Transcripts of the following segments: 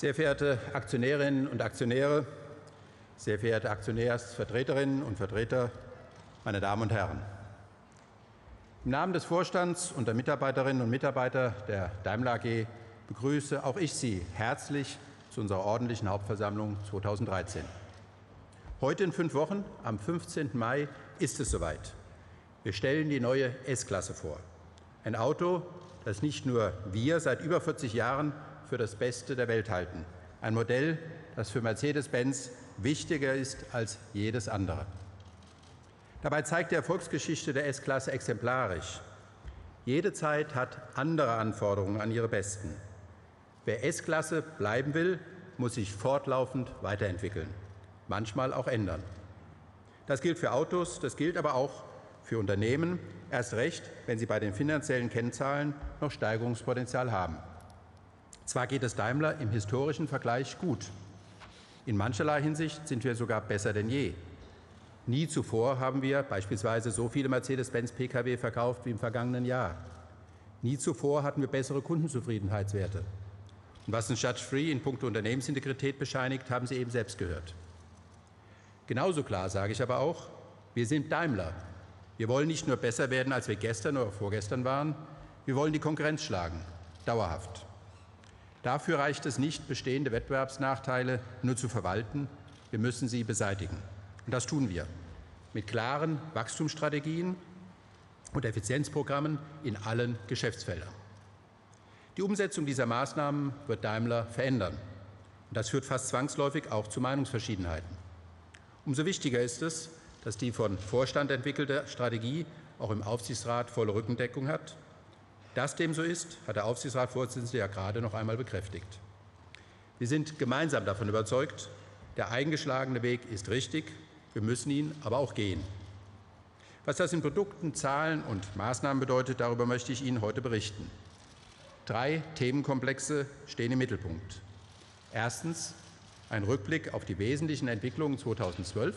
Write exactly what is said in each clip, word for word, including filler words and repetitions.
Sehr verehrte Aktionärinnen und Aktionäre, sehr verehrte Aktionärsvertreterinnen und Vertreter, meine Damen und Herren. Im Namen des Vorstands und der Mitarbeiterinnen und Mitarbeiter der Daimler A G begrüße auch ich Sie herzlich zu unserer ordentlichen Hauptversammlung zweitausenddreizehn. Heute in fünf Wochen, am fünfzehnten Mai, ist es soweit. Wir stellen die neue S-Klasse vor. Ein Auto, das nicht nur wir seit über vierzig Jahren für das Beste der Welt halten. Ein Modell, das für Mercedes-Benz wichtiger ist als jedes andere. Dabei zeigt die Erfolgsgeschichte der S-Klasse exemplarisch: Jede Zeit hat andere Anforderungen an ihre Besten. Wer S-Klasse bleiben will, muss sich fortlaufend weiterentwickeln, manchmal auch ändern. Das gilt für Autos, das gilt aber auch für Unternehmen, erst recht, wenn sie bei den finanziellen Kennzahlen noch Steigerungspotenzial haben. Zwar geht es Daimler im historischen Vergleich gut. In mancherlei Hinsicht sind wir sogar besser denn je. Nie zuvor haben wir beispielsweise so viele Mercedes-Benz P K W verkauft wie im vergangenen Jahr. Nie zuvor hatten wir bessere Kundenzufriedenheitswerte. Und was uns Judge Free in puncto Unternehmensintegrität bescheinigt, haben Sie eben selbst gehört. Genauso klar sage ich aber auch, wir sind Daimler. Wir wollen nicht nur besser werden, als wir gestern oder vorgestern waren, wir wollen die Konkurrenz schlagen, dauerhaft. Dafür reicht es nicht, bestehende Wettbewerbsnachteile nur zu verwalten, wir müssen sie beseitigen. Und das tun wir mit klaren Wachstumsstrategien und Effizienzprogrammen in allen Geschäftsfeldern. Die Umsetzung dieser Maßnahmen wird Daimler verändern. Und das führt fast zwangsläufig auch zu Meinungsverschiedenheiten. Umso wichtiger ist es, dass die von Vorstand entwickelte Strategie auch im Aufsichtsrat volle Rückendeckung hat. Dass dem so ist, hat der Aufsichtsratsvorsitzende ja gerade noch einmal bekräftigt. Wir sind gemeinsam davon überzeugt, der eingeschlagene Weg ist richtig, wir müssen ihn aber auch gehen. Was das in Produkten, Zahlen und Maßnahmen bedeutet, darüber möchte ich Ihnen heute berichten. Drei Themenkomplexe stehen im Mittelpunkt. Erstens ein Rückblick auf die wesentlichen Entwicklungen zweitausendzwölf.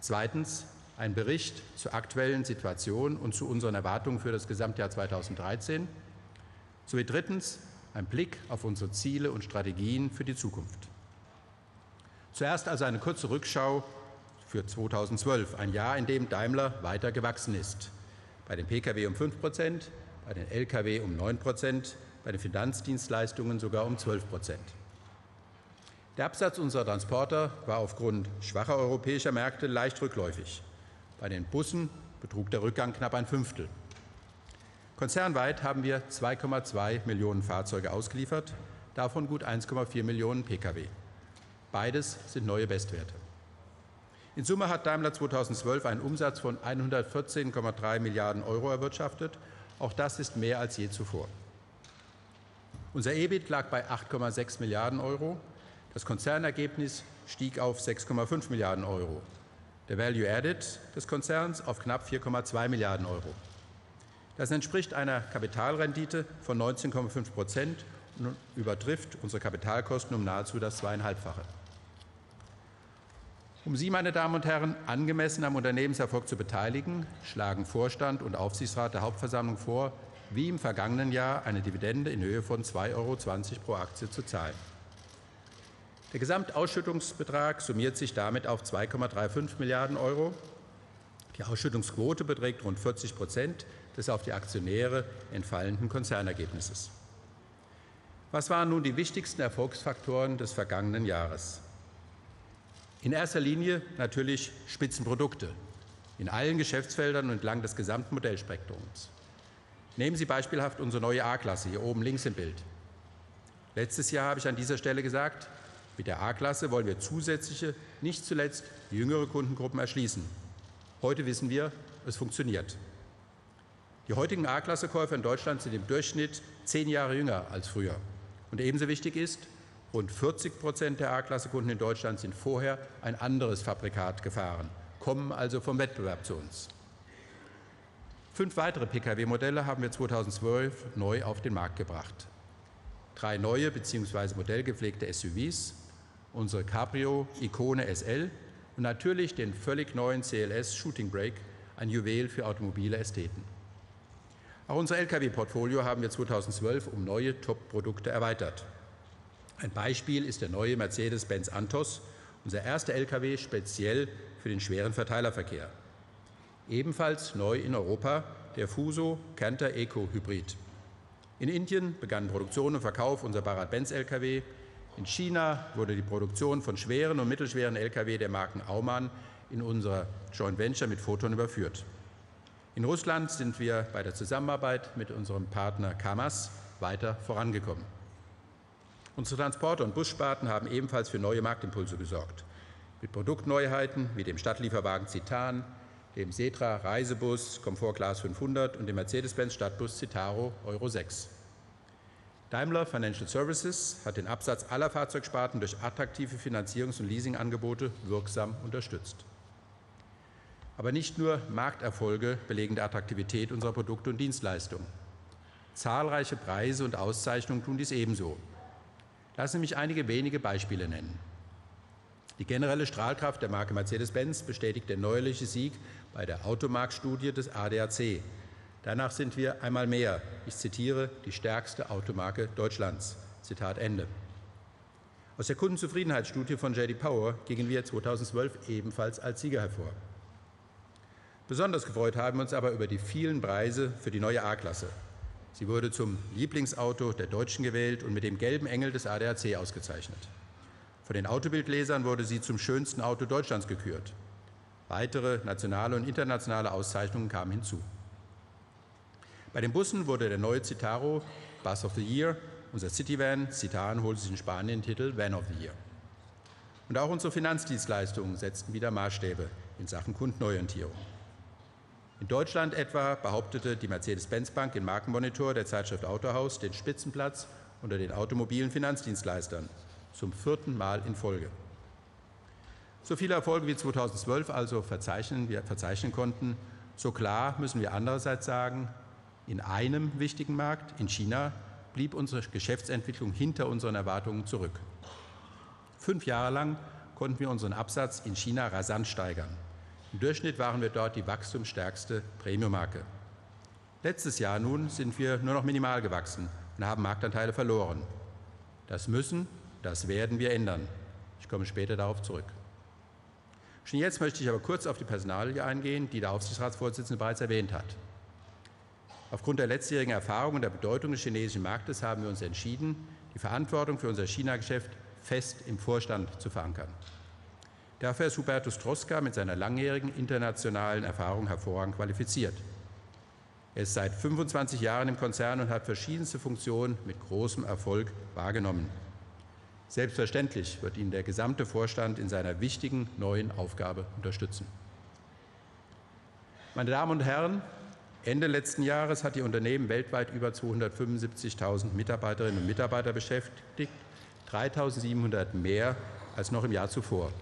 Zweitens ein Bericht zur aktuellen Situation und zu unseren Erwartungen für das Gesamtjahr zweitausenddreizehn, sowie drittens ein Blick auf unsere Ziele und Strategien für die Zukunft. Zuerst also eine kurze Rückschau für zweitausendzwölf, ein Jahr, in dem Daimler weiter gewachsen ist. Bei den P K W um fünf Prozent, bei den L K W um neun Prozent, bei den Finanzdienstleistungen sogar um zwölf Prozent. Der Absatz unserer Transporter war aufgrund schwacher europäischer Märkte leicht rückläufig. Bei den Bussen betrug der Rückgang knapp ein Fünftel. Konzernweit haben wir zwei Komma zwei Millionen Fahrzeuge ausgeliefert, davon gut eins Komma vier Millionen P K W. Beides sind neue Bestwerte. In Summe hat Daimler zweitausendzwölf einen Umsatz von hundertvierzehn Komma drei Milliarden Euro erwirtschaftet. Auch das ist mehr als je zuvor. Unser E B I T lag bei acht Komma sechs Milliarden Euro. Das Konzernergebnis stieg auf sechs Komma fünf Milliarden Euro. Der Value Added des Konzerns auf knapp vier Komma zwei Milliarden Euro. Das entspricht einer Kapitalrendite von neunzehn Komma fünf Prozent und übertrifft unsere Kapitalkosten um nahezu das zweieinhalbfache. Um Sie, meine Damen und Herren, angemessen am Unternehmenserfolg zu beteiligen, schlagen Vorstand und Aufsichtsrat der Hauptversammlung vor, wie im vergangenen Jahr eine Dividende in Höhe von zwei Euro zwanzig pro Aktie zu zahlen. Der Gesamtausschüttungsbetrag summiert sich damit auf zwei Komma fünfunddreißig Milliarden Euro. Die Ausschüttungsquote beträgt rund vierzig Prozent des auf die Aktionäre entfallenden Konzernergebnisses. Was waren nun die wichtigsten Erfolgsfaktoren des vergangenen Jahres? In erster Linie natürlich Spitzenprodukte in allen Geschäftsfeldern und entlang des gesamten Modellspektrums. Nehmen Sie beispielhaft unsere neue A-Klasse, hier oben links im Bild. Letztes Jahr habe ich an dieser Stelle gesagt, mit der A-Klasse wollen wir zusätzliche, nicht zuletzt jüngere Kundengruppen erschließen. Heute wissen wir, es funktioniert. Die heutigen A-Klasse-Käufer in Deutschland sind im Durchschnitt zehn Jahre jünger als früher. Und ebenso wichtig ist, rund vierzig Prozent der A-Klasse-Kunden in Deutschland sind vorher ein anderes Fabrikat gefahren, kommen also vom Wettbewerb zu uns. Fünf weitere P K W-Modelle haben wir zweitausendzwölf neu auf den Markt gebracht. Drei neue bzw. modellgepflegte S U Vs, unsere Cabrio-Ikone S L und natürlich den völlig neuen C L S Shooting Brake, ein Juwel für automobile Ästheten. Auch unser L K W-Portfolio haben wir zweitausendzwölf um neue Top-Produkte erweitert. Ein Beispiel ist der neue Mercedes-Benz Antos, unser erster L K W speziell für den schweren Verteilerverkehr. Ebenfalls neu in Europa der Fuso Canter Eco-Hybrid. In Indien begannen Produktion und Verkauf unserer BharatBenz L K W. In China wurde die Produktion von schweren und mittelschweren L K W der Marken Auman in unser Joint Venture mit Foton überführt. In Russland sind wir bei der Zusammenarbeit mit unserem Partner Kamaz weiter vorangekommen. Unsere Transporter- und Bussparten haben ebenfalls für neue Marktimpulse gesorgt. Mit Produktneuheiten wie dem Stadtlieferwagen Citan, dem Setra Reisebus Comfort Class fünfhundert und dem Mercedes-Benz Stadtbus Citaro Euro sechs. Daimler Financial Services hat den Absatz aller Fahrzeugsparten durch attraktive Finanzierungs- und Leasingangebote wirksam unterstützt. Aber nicht nur Markterfolge belegen die Attraktivität unserer Produkte und Dienstleistungen. Zahlreiche Preise und Auszeichnungen tun dies ebenso. Lassen Sie mich einige wenige Beispiele nennen. Die generelle Strahlkraft der Marke Mercedes-Benz bestätigt der neuliche Sieg bei der Automarktstudie des A D A C. Danach sind wir einmal mehr, ich zitiere, die stärkste Automarke Deutschlands. Zitat Ende. Aus der Kundenzufriedenheitsstudie von J D Power gingen wir zweitausendzwölf ebenfalls als Sieger hervor. Besonders gefreut haben wir uns aber über die vielen Preise für die neue A-Klasse. Sie wurde zum Lieblingsauto der Deutschen gewählt und mit dem gelben Engel des A D A C ausgezeichnet. Von den Autobildlesern wurde sie zum schönsten Auto Deutschlands gekürt. Weitere nationale und internationale Auszeichnungen kamen hinzu. Bei den Bussen wurde der neue Citaro Bus of the Year, unser Cityvan Citan holte sich in Spanien den Titel Van of the Year. Und auch unsere Finanzdienstleistungen setzten wieder Maßstäbe in Sachen Kundenorientierung. In Deutschland etwa behauptete die Mercedes-Benz-Bank im Markenmonitor der Zeitschrift Autohaus den Spitzenplatz unter den automobilen Finanzdienstleistern. Zum vierten Mal in Folge. So viele Erfolge wie zweitausendzwölf also verzeichnen, wir verzeichnen konnten, so klar müssen wir andererseits sagen, in einem wichtigen Markt, in China, blieb unsere Geschäftsentwicklung hinter unseren Erwartungen zurück. Fünf Jahre lang konnten wir unseren Absatz in China rasant steigern. Im Durchschnitt waren wir dort die wachstumsstärkste Premium-Marke. Letztes Jahr nun sind wir nur noch minimal gewachsen und haben Marktanteile verloren. Das müssen Das werden wir ändern. Ich komme später darauf zurück. Schon jetzt möchte ich aber kurz auf die Personalie eingehen, die der Aufsichtsratsvorsitzende bereits erwähnt hat. Aufgrund der letztjährigen Erfahrung und der Bedeutung des chinesischen Marktes haben wir uns entschieden, die Verantwortung für unser China-Geschäft fest im Vorstand zu verankern. Dafür ist Hubertus Troska mit seiner langjährigen internationalen Erfahrung hervorragend qualifiziert. Er ist seit fünfundzwanzig Jahren im Konzern und hat verschiedenste Funktionen mit großem Erfolg wahrgenommen. Selbstverständlich wird ihn der gesamte Vorstand in seiner wichtigen neuen Aufgabe unterstützen. Meine Damen und Herren, Ende letzten Jahres hat Ihr Unternehmen weltweit über zweihundertfünfundsiebzigtausend Mitarbeiterinnen und Mitarbeiter beschäftigt, dreitausendsiebenhundert mehr als noch im Jahr zuvor.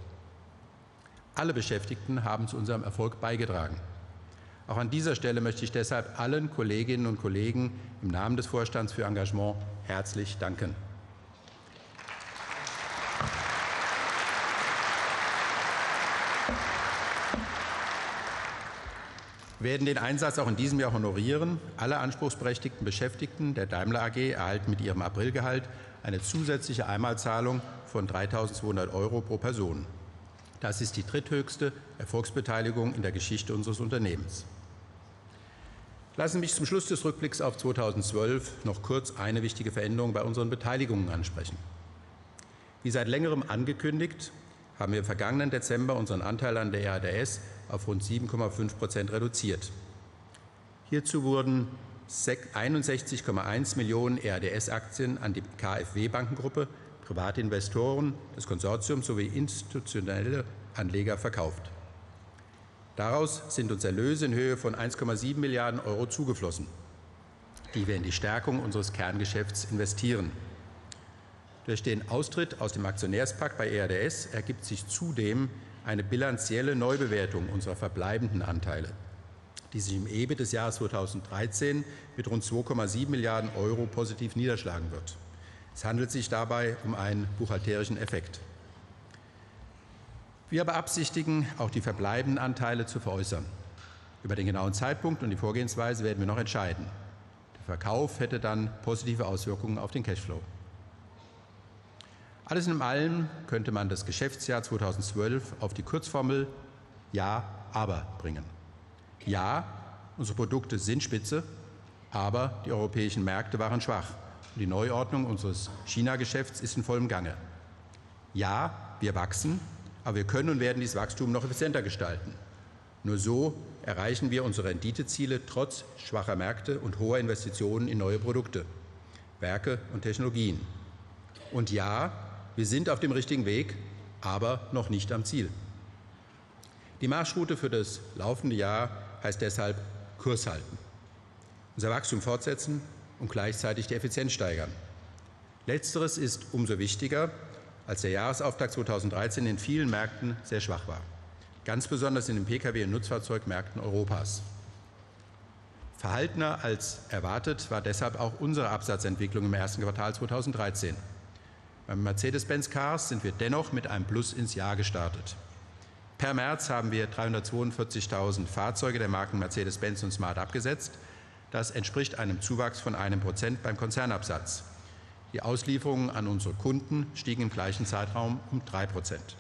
Alle Beschäftigten haben zu unserem Erfolg beigetragen. Auch an dieser Stelle möchte ich deshalb allen Kolleginnen und Kollegen im Namen des Vorstands für Engagement herzlich danken. Wir werden den Einsatz auch in diesem Jahr honorieren. Alle anspruchsberechtigten Beschäftigten der Daimler A G erhalten mit ihrem Aprilgehalt eine zusätzliche Einmalzahlung von dreitausendzweihundert Euro pro Person. Das ist die dritthöchste Erfolgsbeteiligung in der Geschichte unseres Unternehmens. Lassen Sie mich zum Schluss des Rückblicks auf zweitausendzwölf noch kurz eine wichtige Veränderung bei unseren Beteiligungen ansprechen. Wie seit längerem angekündigt, haben wir im vergangenen Dezember unseren Anteil an der E A D S auf rund sieben Komma fünf Prozent reduziert. Hierzu wurden einundsechzig Komma eins Millionen E A D S-Aktien an die KfW-Bankengruppe, private Investoren, das Konsortium sowie institutionelle Anleger verkauft. Daraus sind uns Erlöse in Höhe von eins Komma sieben Milliarden Euro zugeflossen, die wir in die Stärkung unseres Kerngeschäfts investieren. Durch den Austritt aus dem Aktionärspakt bei E A D S ergibt sich zudem eine bilanzielle Neubewertung unserer verbleibenden Anteile, die sich im E B I T des Jahres zweitausenddreizehn mit rund zwei Komma sieben Milliarden Euro positiv niederschlagen wird. Es handelt sich dabei um einen buchhalterischen Effekt. Wir beabsichtigen, auch die verbleibenden Anteile zu veräußern. Über den genauen Zeitpunkt und die Vorgehensweise werden wir noch entscheiden. Der Verkauf hätte dann positive Auswirkungen auf den Cashflow. Alles in allem könnte man das Geschäftsjahr zweitausendzwölf auf die Kurzformel Ja, aber bringen. Ja, unsere Produkte sind spitze, aber die europäischen Märkte waren schwach. Die Neuordnung unseres China-Geschäfts ist in vollem Gange. Ja, wir wachsen, aber wir können und werden dieses Wachstum noch effizienter gestalten. Nur so erreichen wir unsere Renditeziele trotz schwacher Märkte und hoher Investitionen in neue Produkte, Werke und Technologien. Und ja, wir sind auf dem richtigen Weg, aber noch nicht am Ziel. Die Marschroute für das laufende Jahr heißt deshalb Kurs halten, unser Wachstum fortsetzen und gleichzeitig die Effizienz steigern. Letzteres ist umso wichtiger, als der Jahresauftakt zweitausenddreizehn in vielen Märkten sehr schwach war, ganz besonders in den Pkw- und Nutzfahrzeugmärkten Europas. Verhaltener als erwartet war deshalb auch unsere Absatzentwicklung im ersten Quartal zweitausenddreizehn. Beim Mercedes-Benz Cars sind wir dennoch mit einem Plus ins Jahr gestartet. Per März haben wir dreihundertzweiundvierzigtausend Fahrzeuge der Marken Mercedes-Benz und Smart abgesetzt. Das entspricht einem Zuwachs von einem Prozent beim Konzernabsatz. Die Auslieferungen an unsere Kunden stiegen im gleichen Zeitraum um drei Prozent.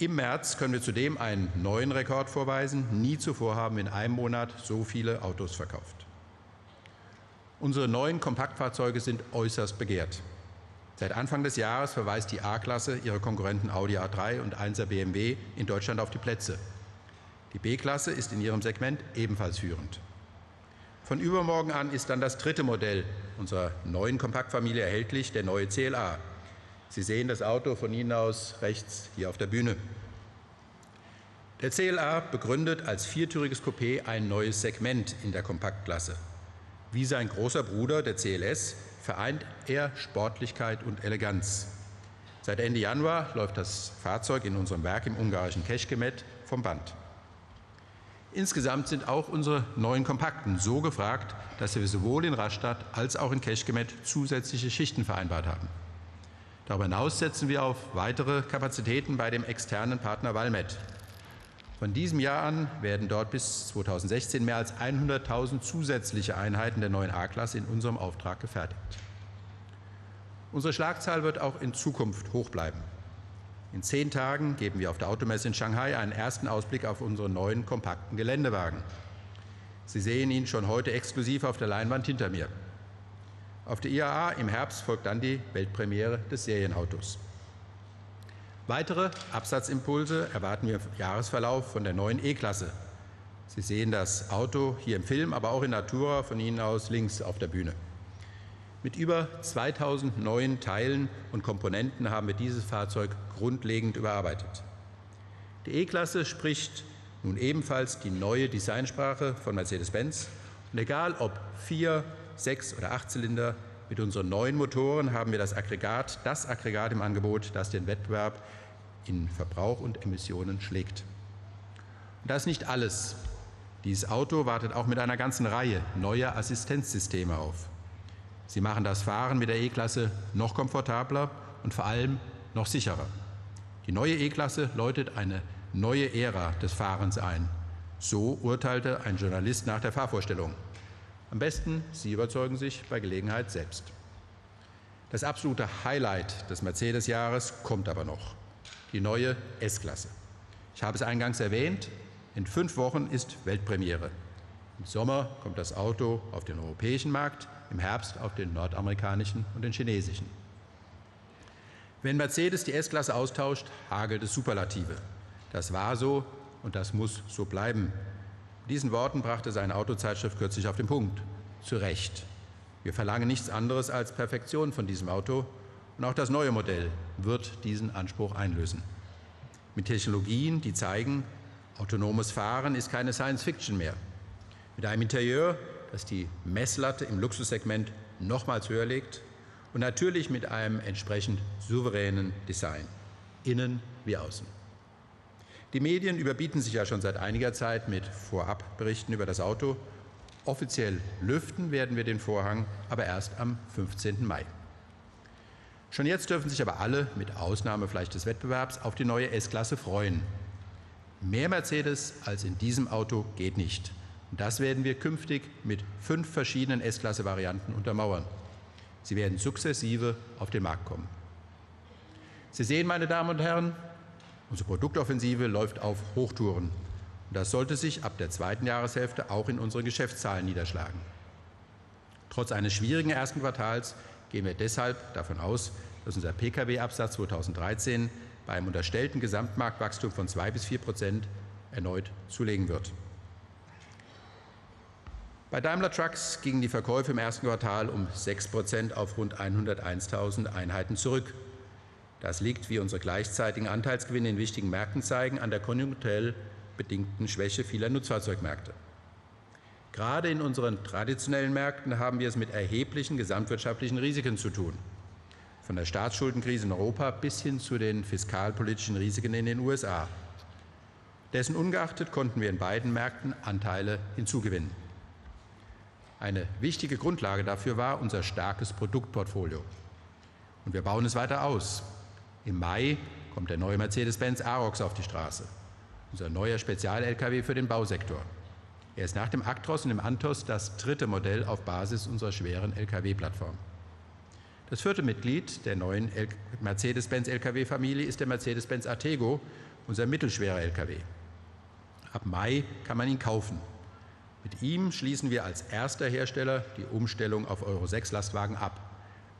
Im März können wir zudem einen neuen Rekord vorweisen. Nie zuvor haben wir in einem Monat so viele Autos verkauft. Unsere neuen Kompaktfahrzeuge sind äußerst begehrt. Seit Anfang des Jahres verweist die A-Klasse ihre Konkurrenten Audi A drei und einser B M W in Deutschland auf die Plätze. Die B-Klasse ist in ihrem Segment ebenfalls führend. Von übermorgen an ist dann das dritte Modell unserer neuen Kompaktfamilie erhältlich, der neue C L A. Sie sehen das Auto von Ihnen aus rechts hier auf der Bühne. Der C L A begründet als viertüriges Coupé ein neues Segment in der Kompaktklasse. Wie sein großer Bruder, der C L S, vereint er Sportlichkeit und Eleganz. Seit Ende Januar läuft das Fahrzeug in unserem Werk im ungarischen Kecskemét vom Band. Insgesamt sind auch unsere neuen Kompakten so gefragt, dass wir sowohl in Rastatt als auch in Kecskemét zusätzliche Schichten vereinbart haben. Darüber hinaus setzen wir auf weitere Kapazitäten bei dem externen Partner Valmet. Von diesem Jahr an werden dort bis zweitausendsechzehn mehr als hunderttausend zusätzliche Einheiten der neuen A-Klasse in unserem Auftrag gefertigt. Unsere Schlagzahl wird auch in Zukunft hoch bleiben. In zehn Tagen geben wir auf der Automesse in Shanghai einen ersten Ausblick auf unsere neuen kompakten Geländewagen. Sie sehen ihn schon heute exklusiv auf der Leinwand hinter mir. Auf der I A A im Herbst folgt dann die Weltpremiere des Serienautos. Weitere Absatzimpulse erwarten wir im Jahresverlauf von der neuen E-Klasse. Sie sehen das Auto hier im Film, aber auch in Natura von Ihnen aus links auf der Bühne. Mit über zweitausend neuen Teilen und Komponenten haben wir dieses Fahrzeug grundlegend überarbeitet. Die E-Klasse spricht nun ebenfalls die neue Designsprache von Mercedes-Benz. Und egal ob vier, sechs oder acht Zylinder, mit unseren neuen Motoren haben wir das Aggregat, das Aggregat im Angebot, das den Wettbewerb in Verbrauch und Emissionen schlägt. Und das ist nicht alles. Dieses Auto wartet auch mit einer ganzen Reihe neuer Assistenzsysteme auf. Sie machen das Fahren mit der E-Klasse noch komfortabler und vor allem noch sicherer. Die neue E-Klasse läutet eine neue Ära des Fahrens ein. So urteilte ein Journalist nach der Fahrvorstellung. Am besten, Sie überzeugen sich bei Gelegenheit selbst. Das absolute Highlight des Mercedes-Jahres kommt aber noch. Die neue S-Klasse. Ich habe es eingangs erwähnt, in fünf Wochen ist Weltpremiere. Im Sommer kommt das Auto auf den europäischen Markt, im Herbst auf den nordamerikanischen und den chinesischen. Wenn Mercedes die S-Klasse austauscht, hagelt es Superlative. Das war so und das muss so bleiben. Mit diesen Worten brachte seine Autozeitschrift kürzlich auf den Punkt. Zu Recht. Wir verlangen nichts anderes als Perfektion von diesem Auto. Und auch das neue Modell wird diesen Anspruch einlösen. Mit Technologien, die zeigen, autonomes Fahren ist keine Science-Fiction mehr. Mit einem Interieur, das die Messlatte im Luxussegment nochmals höher legt. Und natürlich mit einem entsprechend souveränen Design. Innen wie außen. Die Medien überbieten sich ja schon seit einiger Zeit mit Vorabberichten über das Auto. Offiziell lüften werden wir den Vorhang aber erst am fünfzehnten Mai. Schon jetzt dürfen sich aber alle, mit Ausnahme vielleicht des Wettbewerbs, auf die neue S-Klasse freuen. Mehr Mercedes als in diesem Auto geht nicht. Und das werden wir künftig mit fünf verschiedenen S-Klasse-Varianten untermauern. Sie werden sukzessive auf den Markt kommen. Sie sehen, meine Damen und Herren, unsere Produktoffensive läuft auf Hochtouren. Und das sollte sich ab der zweiten Jahreshälfte auch in unseren Geschäftszahlen niederschlagen. Trotz eines schwierigen ersten Quartals gehen wir deshalb davon aus, dass unser Pkw-Absatz zweitausenddreizehn bei einem unterstellten Gesamtmarktwachstum von zwei bis vier Prozent erneut zulegen wird. Bei Daimler Trucks gingen die Verkäufe im ersten Quartal um sechs Prozent auf rund hunderteins tausend Einheiten zurück. Das liegt, wie unsere gleichzeitigen Anteilsgewinne in wichtigen Märkten zeigen, an der konjunkturell bedingten Schwäche vieler Nutzfahrzeugmärkte. Gerade in unseren traditionellen Märkten haben wir es mit erheblichen gesamtwirtschaftlichen Risiken zu tun. Von der Staatsschuldenkrise in Europa bis hin zu den fiskalpolitischen Risiken in den U S A. Dessen ungeachtet konnten wir in beiden Märkten Anteile hinzugewinnen. Eine wichtige Grundlage dafür war unser starkes Produktportfolio. Und wir bauen es weiter aus. Im Mai kommt der neue Mercedes-Benz Arox auf die Straße, unser neuer Spezial-L K W für den Bausektor. Er ist nach dem Actros und dem Antos das dritte Modell auf Basis unserer schweren L K W-Plattform. Das vierte Mitglied der neuen Mercedes-Benz L K W-Familie ist der Mercedes-Benz Artego, unser mittelschwerer L K W. Ab Mai kann man ihn kaufen. Mit ihm schließen wir als erster Hersteller die Umstellung auf Euro sechs Lastwagen ab,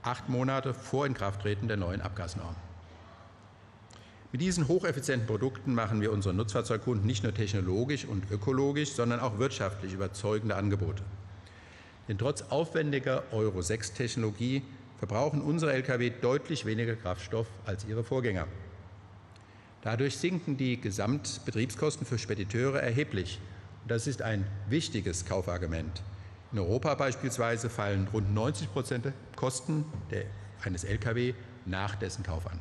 acht Monate vor Inkrafttreten der neuen Abgasnorm. Mit diesen hocheffizienten Produkten machen wir unseren Nutzfahrzeugkunden nicht nur technologisch und ökologisch, sondern auch wirtschaftlich überzeugende Angebote. Denn trotz aufwendiger Euro sechs-Technologie verbrauchen unsere L K W deutlich weniger Kraftstoff als ihre Vorgänger. Dadurch sinken die Gesamtbetriebskosten für Spediteure erheblich. Das ist ein wichtiges Kaufargument. In Europa beispielsweise fallen rund neunzig Prozent der Kosten der, eines L K W nach dessen Kauf an.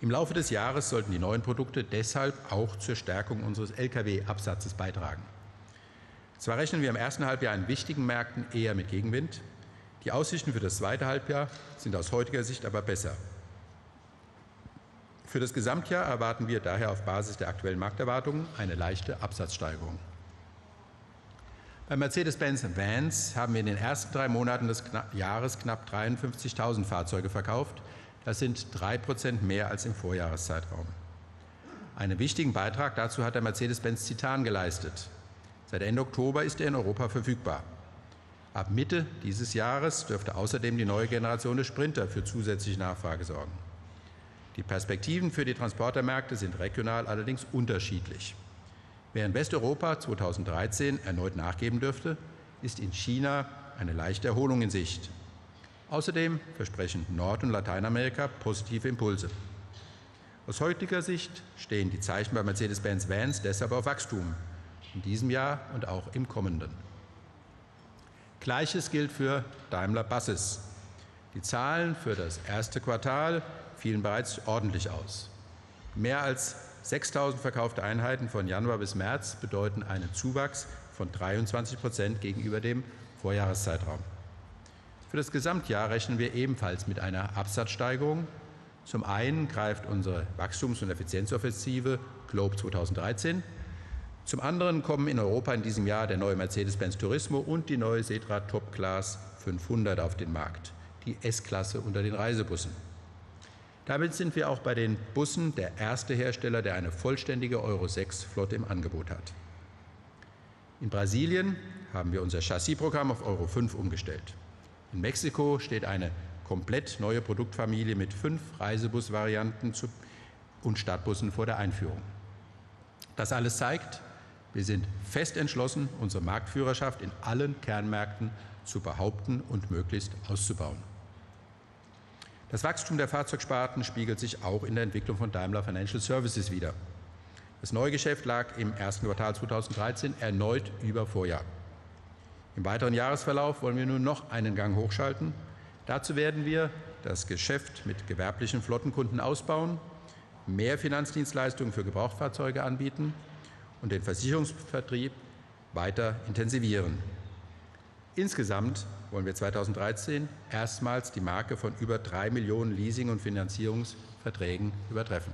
Im Laufe des Jahres sollten die neuen Produkte deshalb auch zur Stärkung unseres L K W-Absatzes beitragen. Zwar rechnen wir im ersten Halbjahr in wichtigen Märkten eher mit Gegenwind. Die Aussichten für das zweite Halbjahr sind aus heutiger Sicht aber besser. Für das Gesamtjahr erwarten wir daher auf Basis der aktuellen Markterwartungen eine leichte Absatzsteigerung. Bei Mercedes-Benz Vans haben wir in den ersten drei Monaten des Jahres knapp dreiundfünfzigtausend Fahrzeuge verkauft. Das sind drei Prozent mehr als im Vorjahreszeitraum. Einen wichtigen Beitrag dazu hat der Mercedes-Benz Citan geleistet. Seit Ende Oktober ist er in Europa verfügbar. Ab Mitte dieses Jahres dürfte außerdem die neue Generation des Sprinter für zusätzliche Nachfrage sorgen. Die Perspektiven für die Transportermärkte sind regional allerdings unterschiedlich. Während Westeuropa zweitausenddreizehn erneut nachgeben dürfte, ist in China eine leichte Erholung in Sicht. Außerdem versprechen Nord- und Lateinamerika positive Impulse. Aus heutiger Sicht stehen die Zeichen bei Mercedes-Benz Vans deshalb auf Wachstum, in diesem Jahr und auch im kommenden. Gleiches gilt für Daimler Buses. Die Zahlen für das erste Quartal fielen bereits ordentlich aus. Mehr als sechstausend verkaufte Einheiten von Januar bis März bedeuten einen Zuwachs von dreiundzwanzig Prozent gegenüber dem Vorjahreszeitraum. Für das Gesamtjahr rechnen wir ebenfalls mit einer Absatzsteigerung. Zum einen greift unsere Wachstums- und Effizienzoffensive Globe zweitausenddreizehn. Zum anderen kommen in Europa in diesem Jahr der neue Mercedes-Benz Turismo und die neue Setra Top Class fünfhundert auf den Markt, die S-Klasse unter den Reisebussen. Damit sind wir auch bei den Bussen der erste Hersteller, der eine vollständige Euro sechs-Flotte im Angebot hat. In Brasilien haben wir unser Chassis-Programm auf Euro fünf umgestellt. In Mexiko steht eine komplett neue Produktfamilie mit fünf Reisebus-Varianten und Stadtbussen vor der Einführung. Das alles zeigt, wir sind fest entschlossen, unsere Marktführerschaft in allen Kernmärkten zu behaupten und möglichst auszubauen. Das Wachstum der Fahrzeugsparten spiegelt sich auch in der Entwicklung von Daimler Financial Services wider. Das Neugeschäft lag im ersten Quartal zweitausenddreizehn erneut über Vorjahr. Im weiteren Jahresverlauf wollen wir nun noch einen Gang hochschalten. Dazu werden wir das Geschäft mit gewerblichen Flottenkunden ausbauen, mehr Finanzdienstleistungen für Gebrauchtfahrzeuge anbieten und den Versicherungsvertrieb weiter intensivieren. Insgesamt wollen wir zweitausenddreizehn erstmals die Marke von über drei Millionen Leasing- und Finanzierungsverträgen übertreffen.